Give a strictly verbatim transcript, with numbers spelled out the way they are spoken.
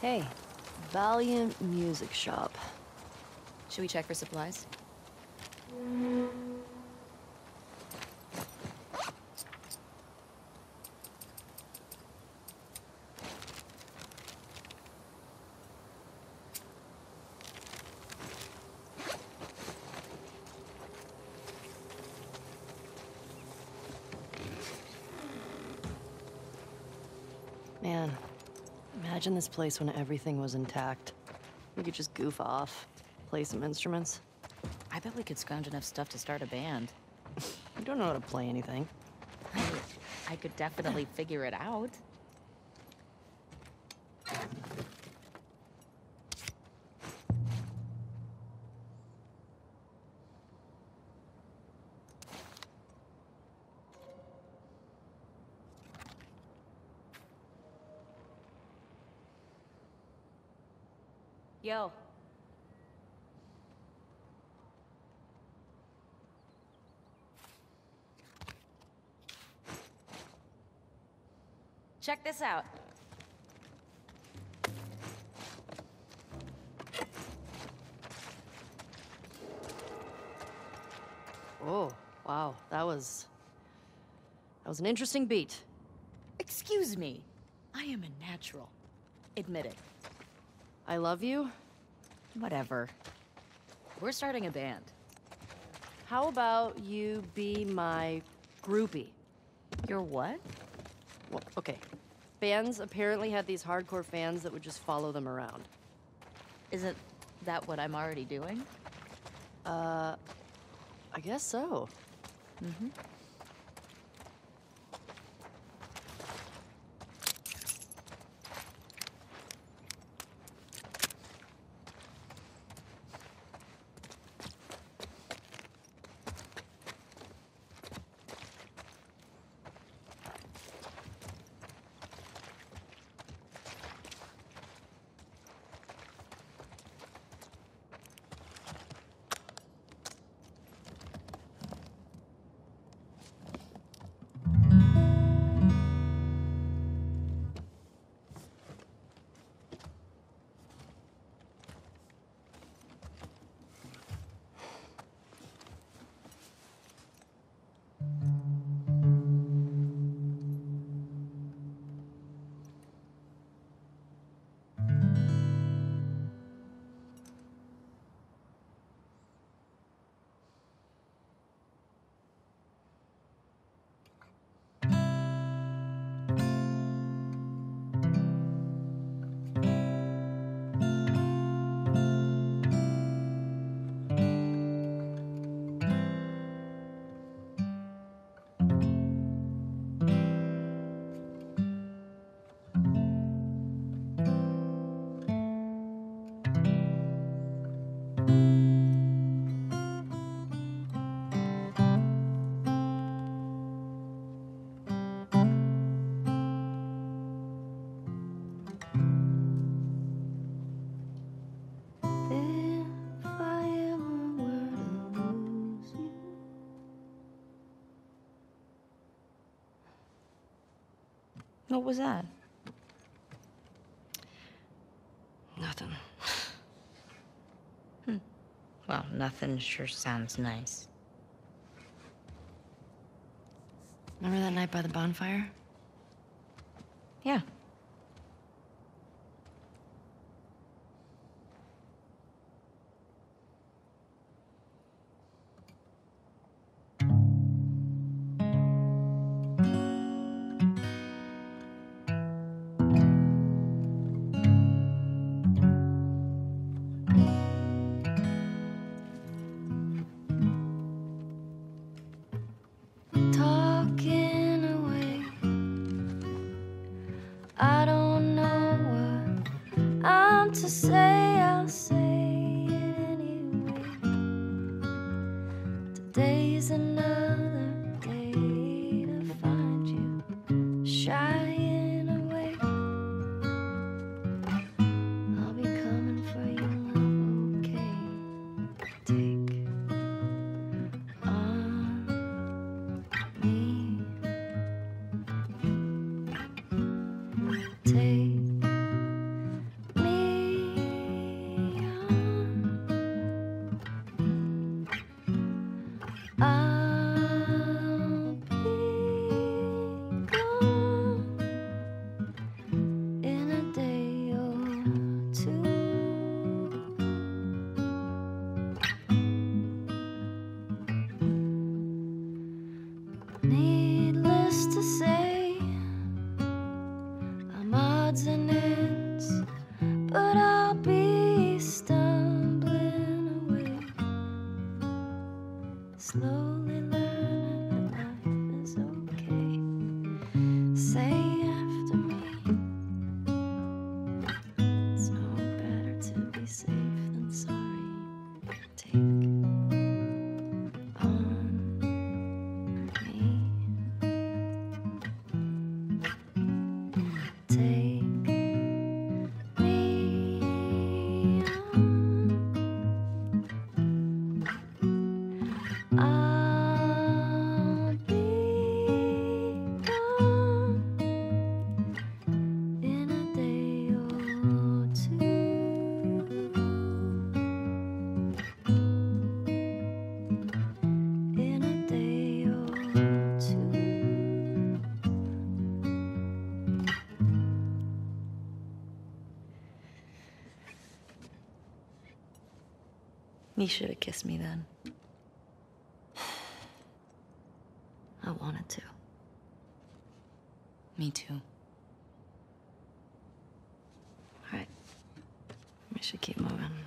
Hey, Valiant Music Shop. Should we check for supplies? Man, imagine this place when everything was intact. We could just goof off, play some instruments. I bet we could scrounge enough stuff to start a band. You don't know how to play anything. I could definitely figure it out. Yo. Check this out. Oh, wow. That was... That was an interesting beat. Excuse me. I am a natural. Admit it. I love you? Whatever. We're starting a band. How about you be my groupie? Your what? Well, okay. Bands apparently had these hardcore fans that would just follow them around. Isn't that what I'm already doing? Uh, I guess so. Mm-hmm. What was that? Nothing. Hmm. Well, nothing sure sounds nice. Remember that night by the bonfire? Yeah. To say, I'll say it anyway. Today's another day to find you shying away. I'll be coming for you, okay? Take on me. Take odds and ends, but I'll be stumbling away. Slowly learning that life is okay. Say after me, it's no better to be safe than sorry. Take You should have kissed me then. I wanted to. Me too. All right. We should keep moving.